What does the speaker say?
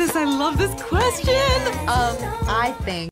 goodness, I love this question. I think